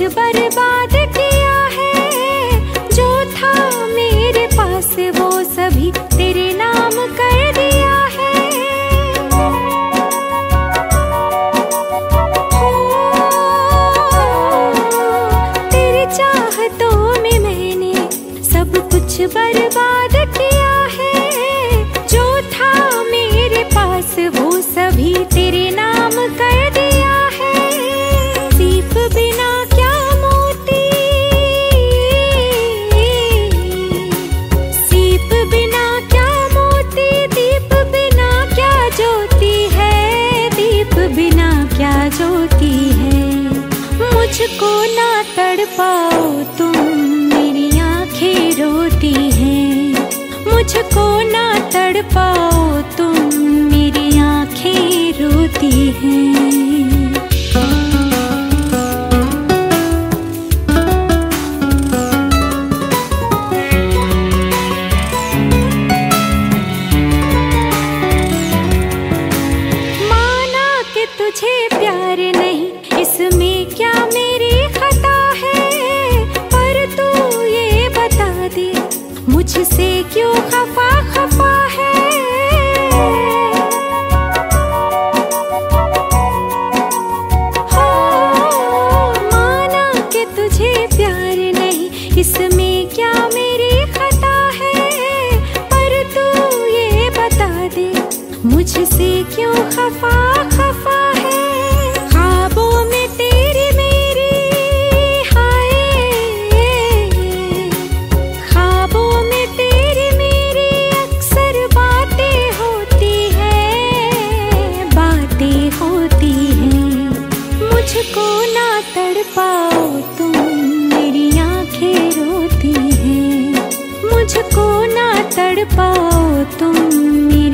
कुछ बर्बाद किया है, जो था मेरे पास वो सभी तेरे नाम कर दिया है। तेरी चाहतों में मैंने सब कुछ बर्बाद किया है, जो था मेरे पास वो सभी तेरे नाम कर दिया है। सिर्फ बिना क्या मोती, सिर्फ बिना क्या मोती, दीप बिना क्या ज्योति है, दीप बिना क्या ज्योति है। मुझको ना तड़पाओ तुम, मेरी आंखें रोती हैं। मुझको ना तड़पाओ तुम, मेरी आंखें रोती हैं। मुझसे क्यों खफा खफा है, हो माना कि तुझे प्यार नहीं, इसमें क्या मेरी खता है। पर तू ये बता दे मुझसे क्यों खफा खफा है। ख्वाबों में तेरी मेरी हाय, ख्वाबों में तेरी मेरी अक्सर बातें होती हैं, बातें होती हैं। मुझको ना तड़पाओ तुम, मेरी आंखें रोती हैं। मुझको ना तड़पाओ तुम।